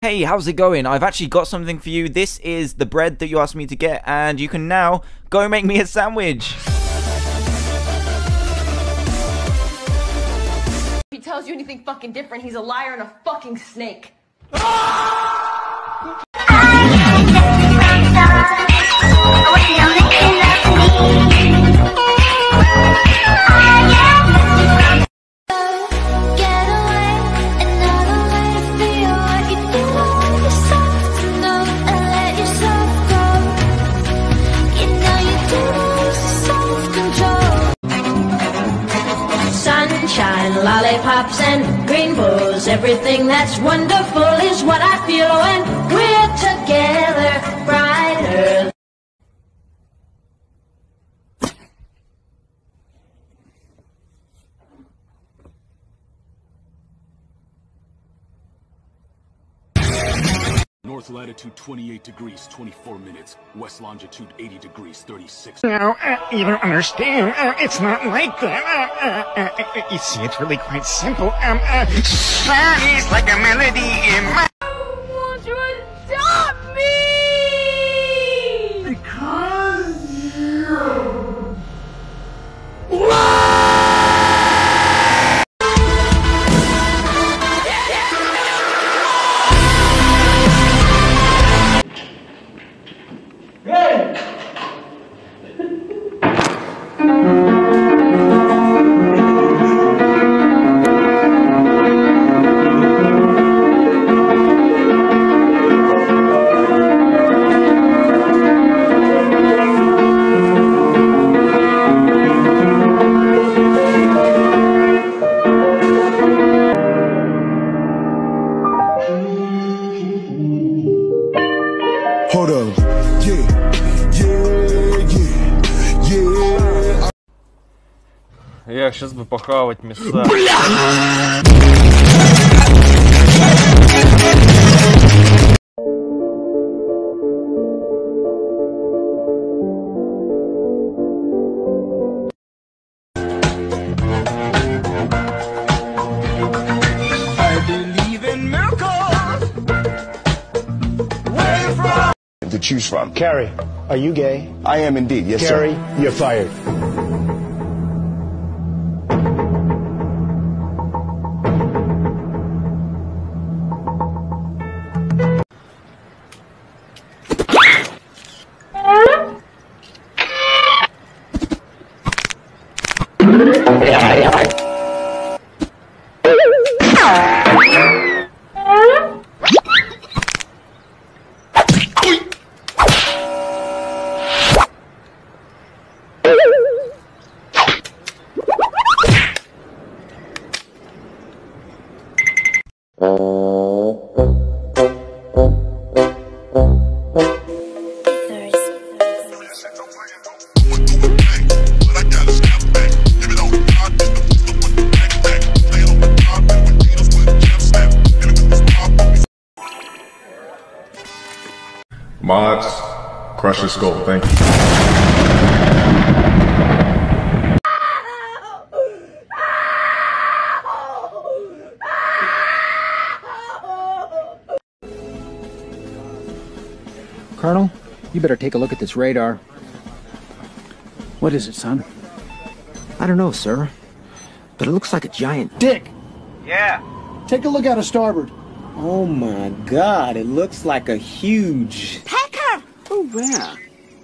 Hey, how's it going? I've actually got something for you. This is the bread that you asked me to get, and you can now go make me a sandwich. If he tells you anything fucking different, he's a liar and a fucking snake. Lollipops and rainbows, everything that's wonderful is what I feel when we're together, brighter. North latitude 28 degrees, 24 minutes. West longitude 80 degrees, 36. No, you don't understand. It's not like that. You see, it's really quite simple. It's like a melody in my... Won't you adopt me? Because you... Whoa! Я сейчас бы похавать мяса. To choose from. Carrie, are you gay? I am indeed. Yes, sir. Carrie, you're fired. Mods, crush your skull, thank you. Colonel, you better take a look at this radar. What is it, son? I don't know, sir, but it looks like a giant dick. Yeah. Take a look out of starboard. Oh my God, it looks like a huge... Pecker! Oh, wow.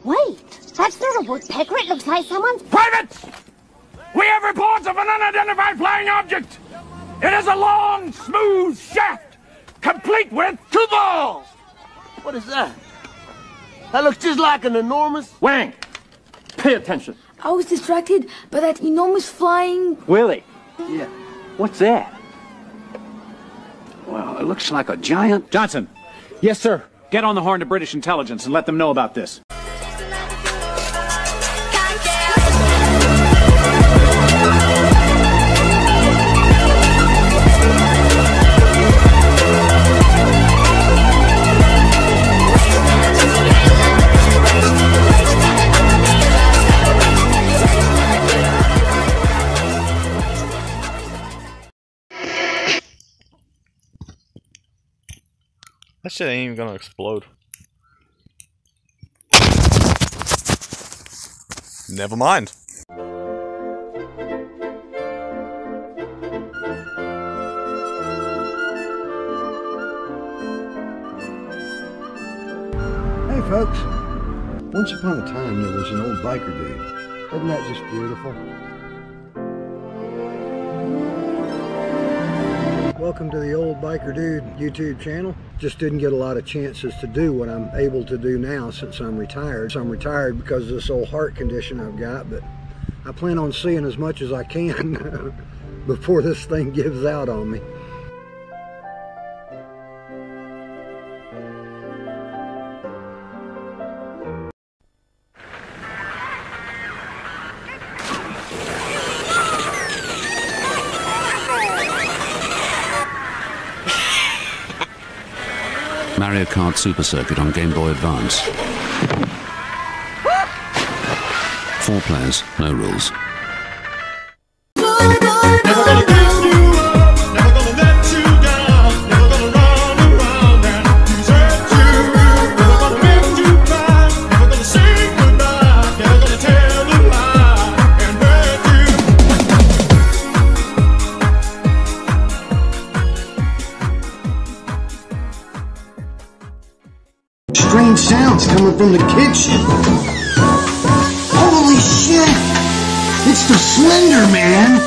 Wait, that's not a woodpecker. It looks like someone's... Privates! We have reports of an unidentified flying object. It is a long, smooth shaft, complete with two balls. What is that? That looks just like an enormous... Wang! Pay attention. I was distracted by that enormous flying... Willie. Yeah. What's that? Well, it looks like a giant... Johnson! Yes, sir. Get on the horn to British intelligence and let them know about this. That shit ain't even gonna explode. Never mind. Hey folks, once upon a time there was an old biker dude. Isn't that just beautiful? Welcome to the Old Biker Dude YouTube channel. Just didn't get a lot of chances to do what I'm able to do now since I'm retired. So I'm retired because of this old heart condition I've got, but I plan on seeing as much as I can before this thing gives out on me. Mario Kart Super Circuit on Game Boy Advance. 4 players, no rules. Strange sounds coming from the kitchen. Holy shit! It's the Slender Man!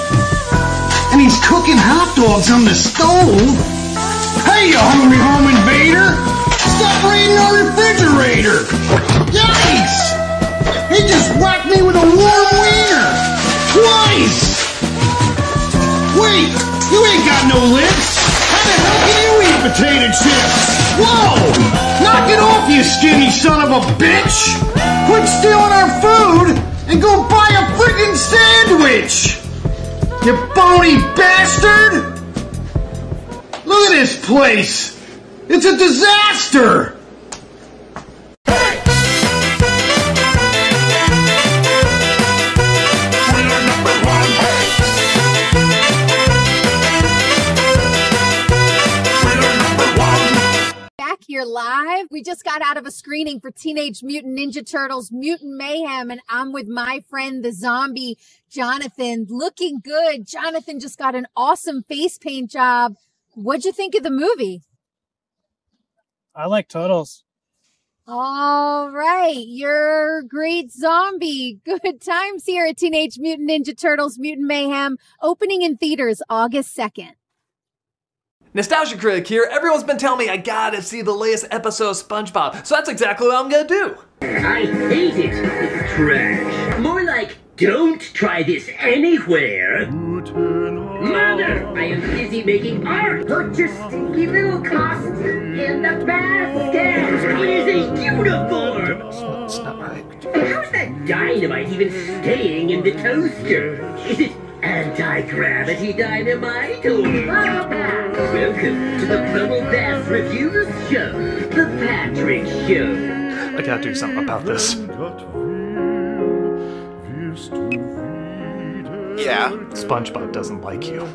And he's cooking hot dogs on the stove! Hey, you hungry home invader! Stop raiding our refrigerator! Yikes! He just whacked me with a warm wiener! Twice! Wait! You ain't got no lips! How the hell can you eat potato chips? Whoa! Knock it off, you skinny son of a bitch! Quit stealing our food and go buy a freaking sandwich! You bony bastard! Look at this place! It's a disaster! Here live. We just got out of a screening for Teenage Mutant Ninja Turtles: Mutant Mayhem, and I'm with my friend, the zombie, Jonathan. Looking good. Jonathan just got an awesome face paint job. What'd you think of the movie? I like turtles. All right. You're a great zombie. Good times here at Teenage Mutant Ninja Turtles: Mutant Mayhem, opening in theaters August 2nd. Nostalgia Critic here. Everyone's been telling me I gotta see the latest episode of SpongeBob, so that's exactly what I'm gonna do. I hate it. It's trash. More like, don't try this anywhere. Mother, I am busy making art. Put your stinky little costume in the basket. It is a uniform. That's not right. How's that dynamite even staying in the toaster? Is it anti-gravity dynamite? Welcome to the Bubble Bass Reviews Show, The Patrick Show. I gotta do something about this. Yeah, SpongeBob doesn't like you.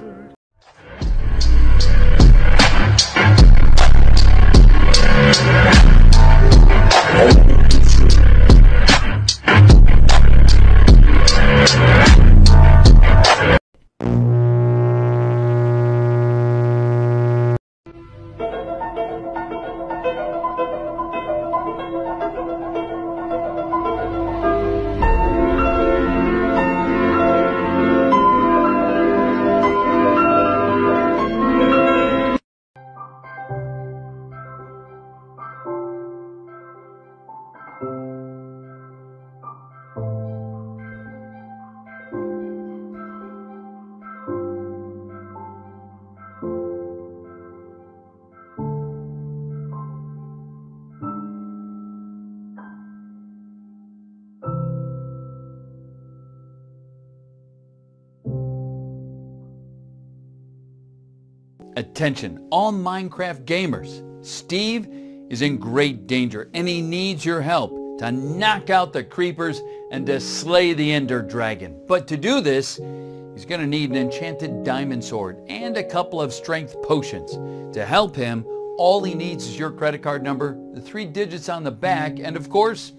Attention, all Minecraft gamers, Steve is in great danger and he needs your help to knock out the creepers and to slay the Ender Dragon. But to do this, he's going to need an enchanted diamond sword and a couple of strength potions. To help him, All he needs is your credit card number, the 3 digits on the back, and of course,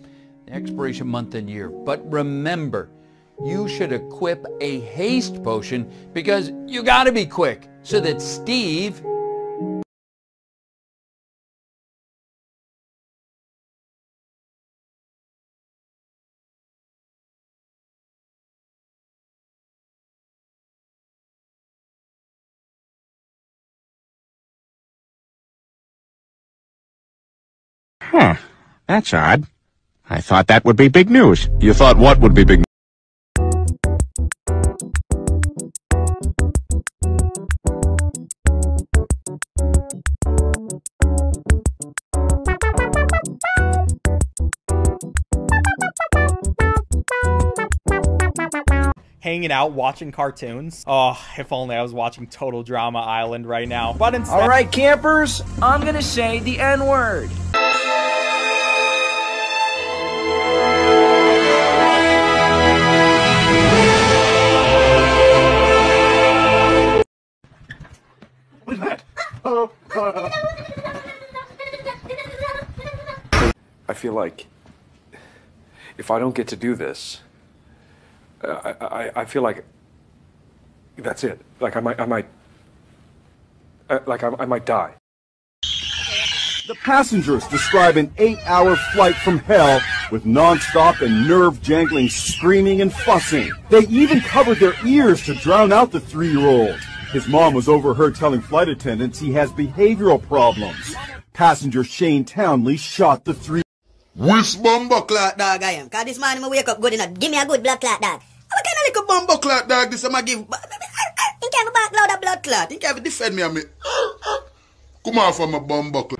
the expiration month and year. But remember, you should equip a haste potion because you gotta be quick so that Steve Huh, that's odd. I thought that would be big news. You thought what would be big news? Hanging out, watching cartoons. Oh, if only I was watching Total Drama Island right now. But instead— All right, campers, I'm gonna say the N-word. I feel like if I don't get to do this, I feel like that's it. Like I might die. The passengers describe an 8-hour flight from hell with non-stop and nerve-jangling screaming and fussing. They even covered their ears to drown out the 3-year-old. His mom was overheard telling flight attendants he has behavioral problems. Passenger Shane Townley shot the 3. Which bumbo clot dog I am? Cause this morning I wake up good enough. Give me a good blood clot dog. What kind of little bumbo clot dog this I'ma give? He can't back load a blood clot. He can't defend me on me. Come on for my bumbo clot.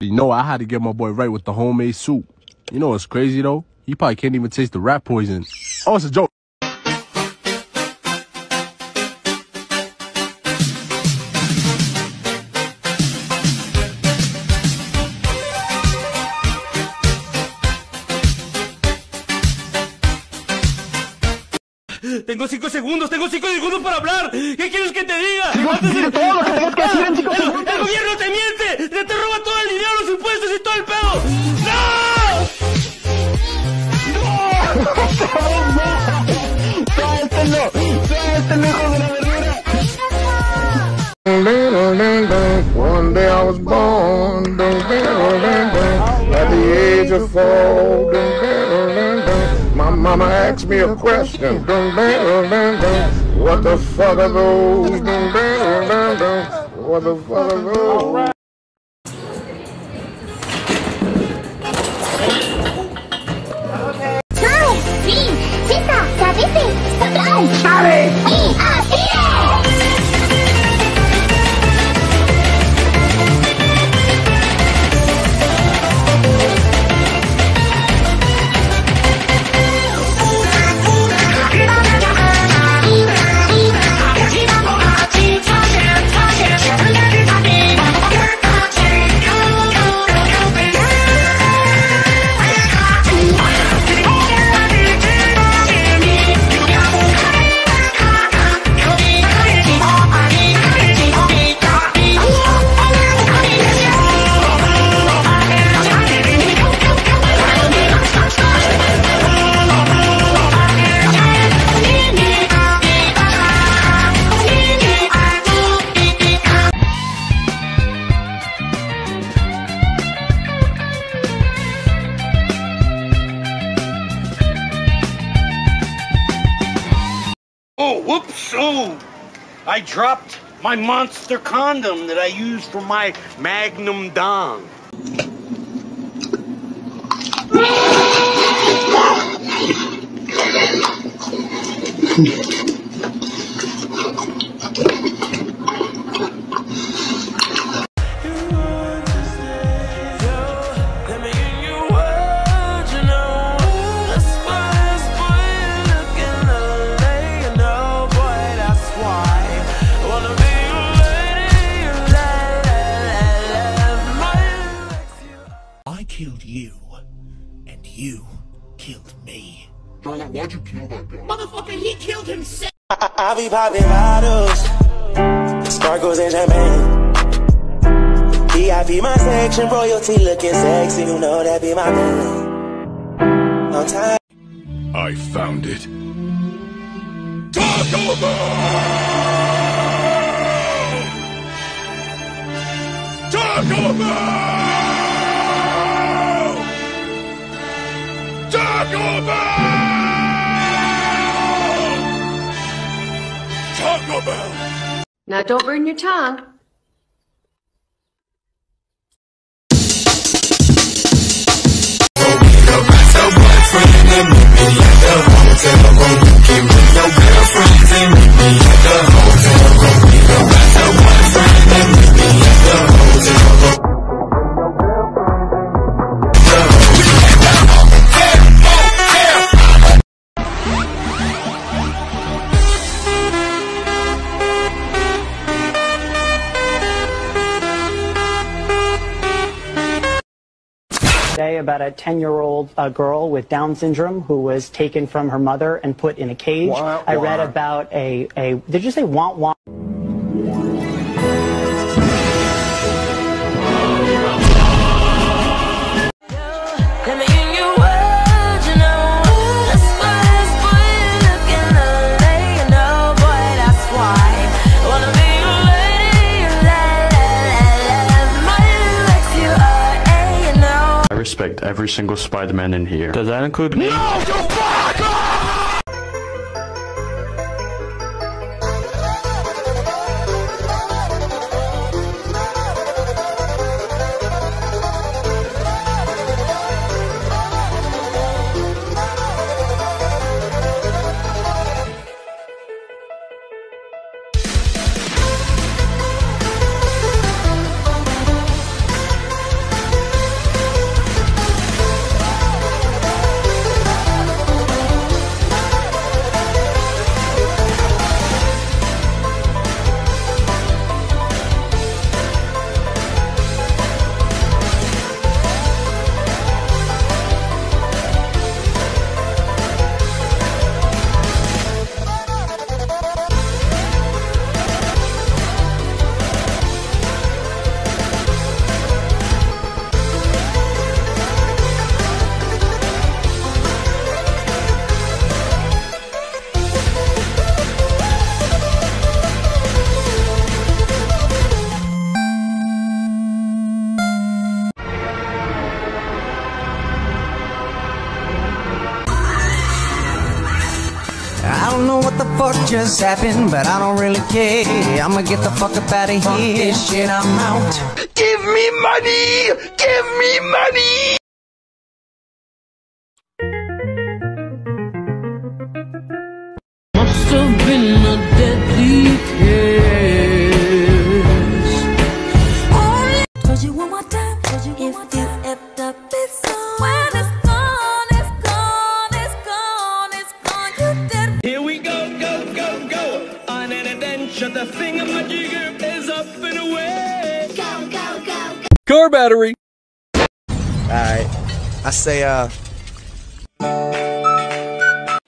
You know, I had to get my boy right with the homemade soup. You know what's crazy though? He probably can't even taste the rat poison. Oh, it's a joke. Tengo 5 segundos, tengo 5 segundos para hablar. ¿Qué quieres que te diga? Tengo que decir todo lo que tengo que decir en 5 segundos. El gobierno te miente, te roba todo el dinero, los impuestos y todo el pedo. ¡No! ¡No! ¡Suéltelo! ¡Hijo de la verdura! One day I was born at the age of 4. My mama asked me a question. What the fuck are those? What the fuck are those? I dropped my monster condom that I used for my magnum dong. Why'd you kill that guy? Motherfucker, he killed himself! I be popping bottles. sparkles and champagne. VIP my section, royalty looking sexy, you know that be my man. On time. I found it. Taco Bell! Taco Bell! Taco Bell! Now don't burn your tongue. About a 10-year-old girl with Down syndrome who was taken from her mother and put in a cage. Wah, wah. I read about a did you say want want? Respect every single Spider-Man in here. Does that include me? No, you fuck just happened, but I don't really care. I'ma get the fuck up out of here. This shit, I'm out. Give me money! Give me money! Must have been a deadly case. Only told you one more time, told you if you effed up, it's somewhere. The thingamajigger is up and away. Go, go, go, go. Car battery. All right. I say,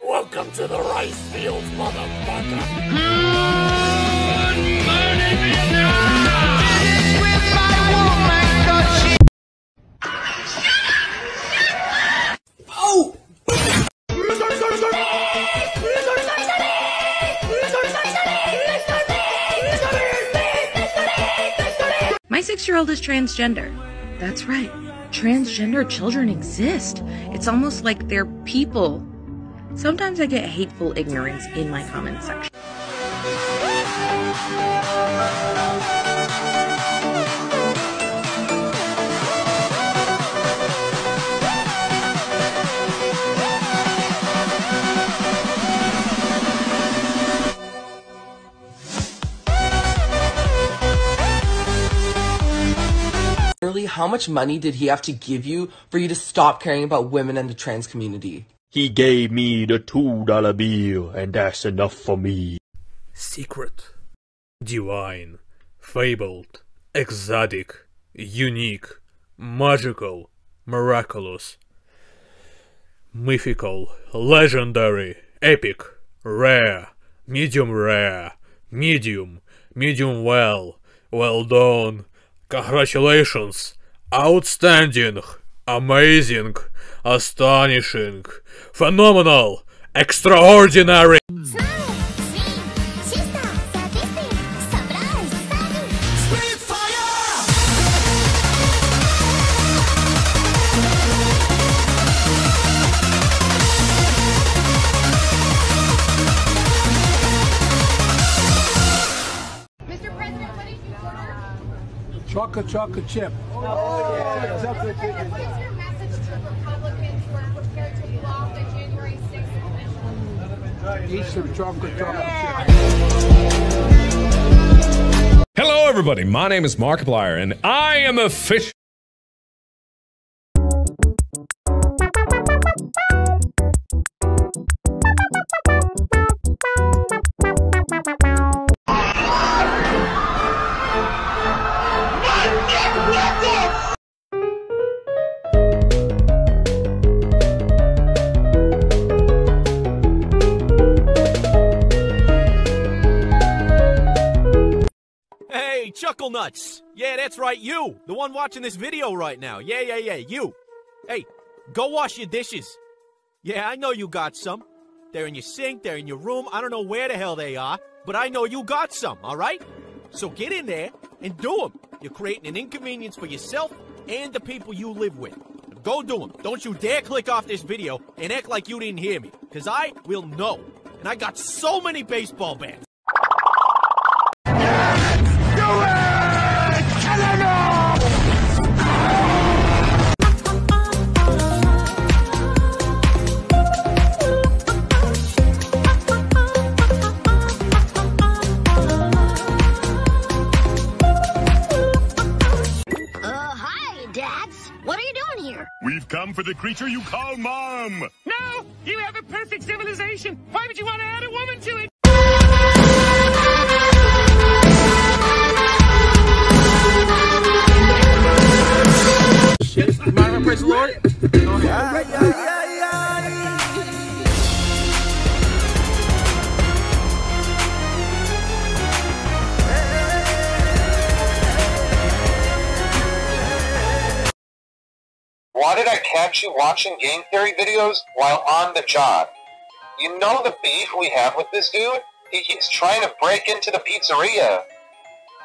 welcome to the rice fields, motherfucker. Good morning, Vietnam. Oh! My 6-year-old is transgender. That's right. Transgender children exist. It's almost like they're people. Sometimes I get hateful ignorance in my comment section. How much money did he have to give you for you to stop caring about women and the trans community? He gave me the $2 bill, and that's enough for me. Secret, divine, fabled, exotic, unique, magical, miraculous, mythical, legendary, epic, rare, medium medium well. Well done. Congratulations. Outstanding. Amazing. Astonishing. Phenomenal. Extraordinary. Chocolate chip. Oh, yeah. Exactly. What is your message to Republicans who are prepared to block the January 6th election? Eat some chocolate chip. Hello, everybody. My name is Markiplier, and I am officially. Chuckle nuts. Yeah, that's right, you. The one watching this video right now. Yeah, you. Hey, go wash your dishes. Yeah, I know you got some. They're in your sink, they're in your room. I don't know where the hell they are, but I know you got some, all right? So get in there and do them. You're creating an inconvenience for yourself and the people you live with. Go do them. Don't you dare click off this video and act like you didn't hear me, because I will know. And I got so many baseball bats. We've come for the creature you call Mom! No! You have a perfect civilization! Why would you want to add a woman to it? Yes, I'm gonna praise the Lord. Oh, yeah. Why did I catch you watching Game Theory videos while on the job? You know the beef we have with this dude? He keeps trying to break into the pizzeria.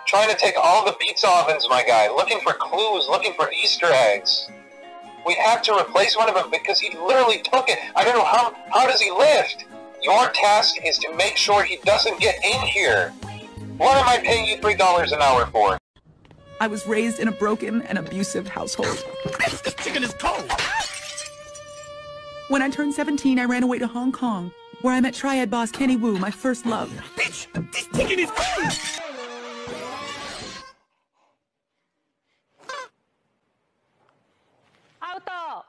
Trying to take all the pizza ovens, my guy. Looking for clues, looking for Easter eggs. We have to replace one of them because he literally took it. I don't know how does he live? Your task is to make sure he doesn't get in here. What am I paying you $3 an hour for? I was raised in a broken and abusive household. This chicken is cold! When I turned 17, I ran away to Hong Kong, where I met Triad boss Kenny Wu, my first love. Bitch! This chicken is cold! Auto!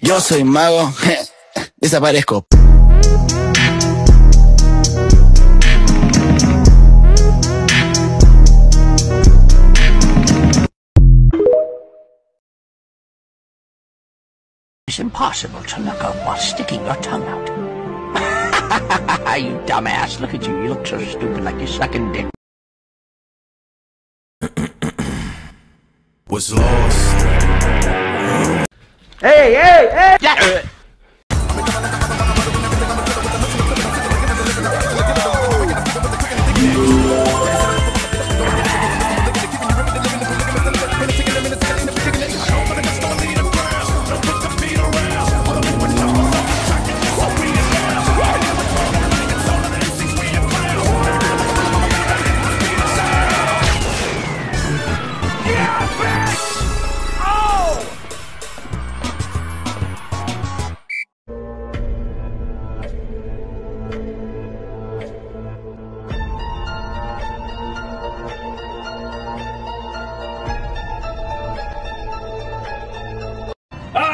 Yo soy mago, desaparezco. It's impossible to look up while sticking your tongue out. You dumbass, look at you, you look so stupid like you're sucking dick. Was lost. Hey! Yeah.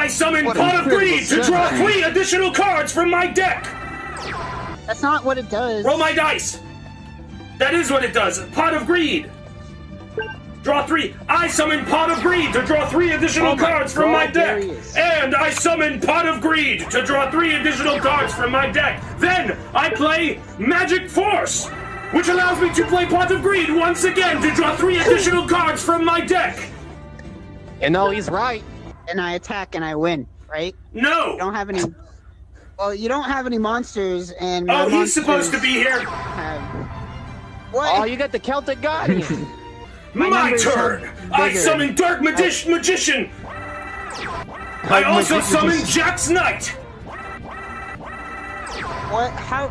I summon Pot of Greed to draw 3 additional cards from my deck! That's not what it does. Roll my dice! That is what it does. Pot of Greed! Draw 3. I summon Pot of Greed to draw 3 additional cards from my deck. And I summon Pot of Greed to draw 3 additional cards from my deck. Then I play Magic Force, which allows me to play Pot of Greed once again to draw 3 additional cards from my deck. And no, he's right. And I attack and I win, right? No. You don't have any. Well, you don't have any monsters, and oh, he's supposed to be here. What? Oh, you got the Celtic Guardian. My turn! I summon Dark Magician! I also summon Jack's Knight! What? How?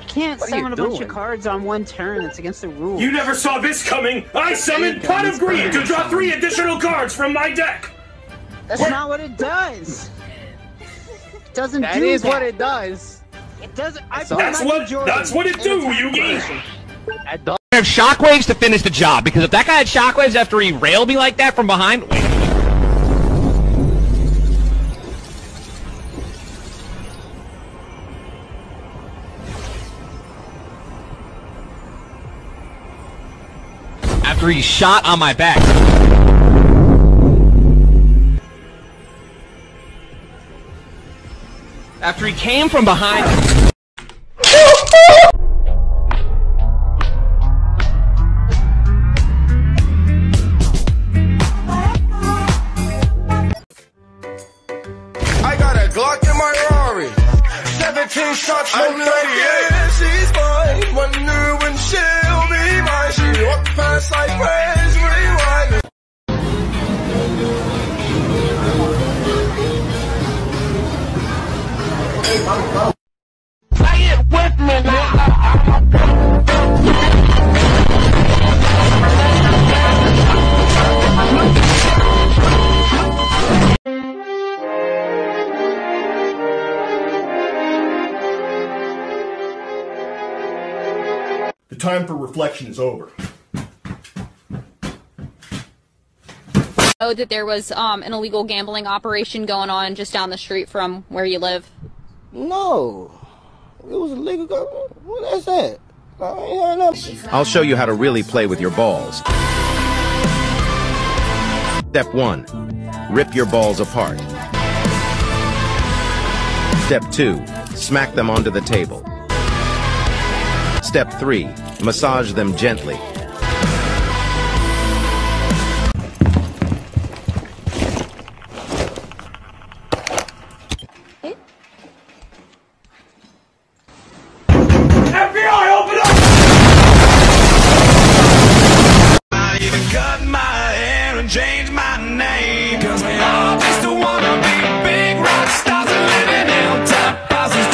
You can't summon a bunch of cards on one turn. It's against the rules. You never saw this coming! I summoned Pot of Greed to draw 3 additional cards from my deck! That's not what it does! It doesn't do that. That is what it does. It doesn't. That's what it do, Yugi! I don't have shockwaves to finish the job, because if that guy had shockwaves after he railed me like that from behind... Wait. After he shot on my back. After he came from behind... Glock in my Rari, 17 shots, no 38. She's mine, wonder when she'll be mine. She walked past like praise, rewind. Play it with me now. The time for reflection is over. Oh, that there was an illegal gambling operation going on just down the street from where you live? No. It was illegal gambling? What is that? I ain't heard nothing. I'll show you how to really play with your balls. Step 1. Rip your balls apart. Step 2. Smack them onto the table. Step 3. Massage them gently. Hey. FBI, open up! I even cut my hair and changed my name, 'cause we all used to wanna be big rock stars and living in top houses.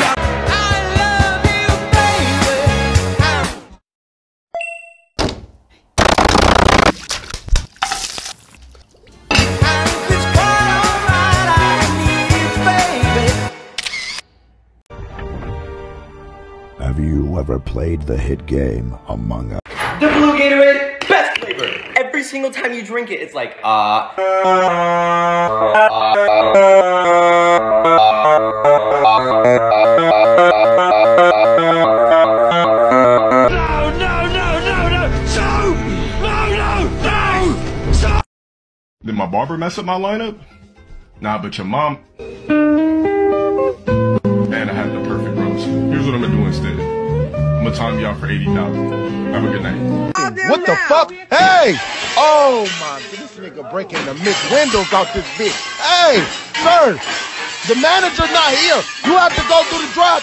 Have you ever played the hit game Among Us? The blue Gatorade, best flavor! Every single time you drink it, it's like, No! Did my barber mess up my lineup? Nah, but your mom... And I have the perfect roast. Here's what I'm gonna do instead. I'm gonna time y'all for 80,000. Have a good night. What the fuck? Hey! Oh my goodness, this nigga breaking the mixed windows out this bitch. Hey, sir! The manager's not here. You have to go through the drop.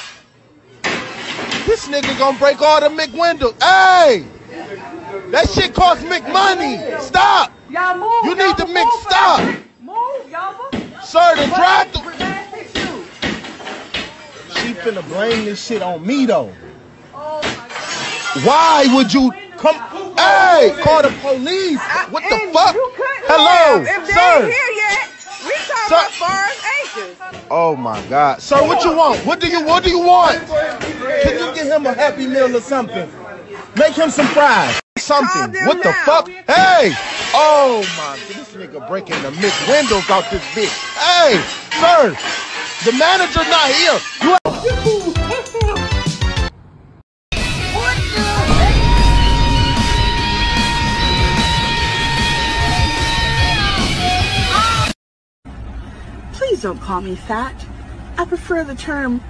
This nigga gonna break all the mixed windows. Hey! That shit costs mixed money. Stop! Y'all move. You need to mix. Stop. Move, y'all move. Sir, the drive through. She finna blame this shit on me though. Oh my God. Why would you come? Hey, call the police. What the fuck? Hello, sir. We talking about foreign agents. Oh my God, sir, what you want? What do you want? Can you get him a Happy Meal or something? Make him some fries. something. What the fuck? Hey! Oh my, this nigga breaking the mid windows out this bitch. Hey, sir, the manager not here. You please don't call me fat. I prefer the term.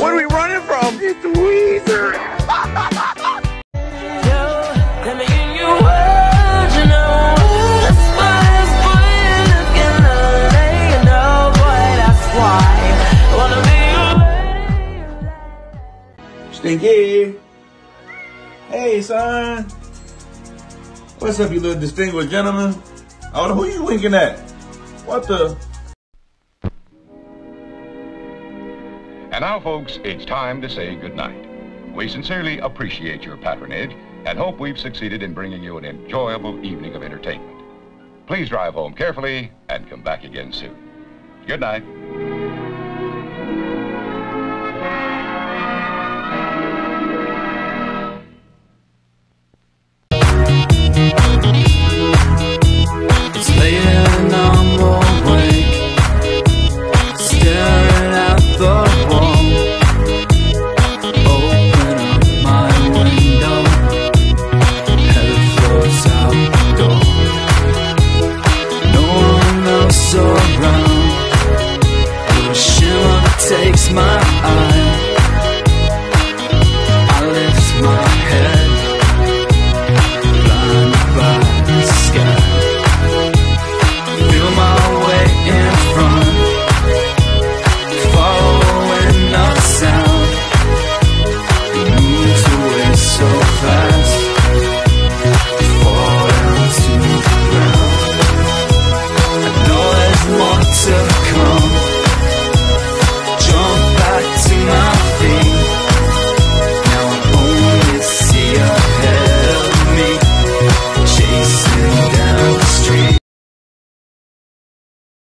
What are we running from? It's Weezer. Stinky. Hey, son. What's up, you little distinguished gentleman? Oh, who you winking at? What the? And now, folks, it's time to say goodnight. We sincerely appreciate your patronage and hope we've succeeded in bringing you an enjoyable evening of entertainment. Please drive home carefully and come back again soon. Good night.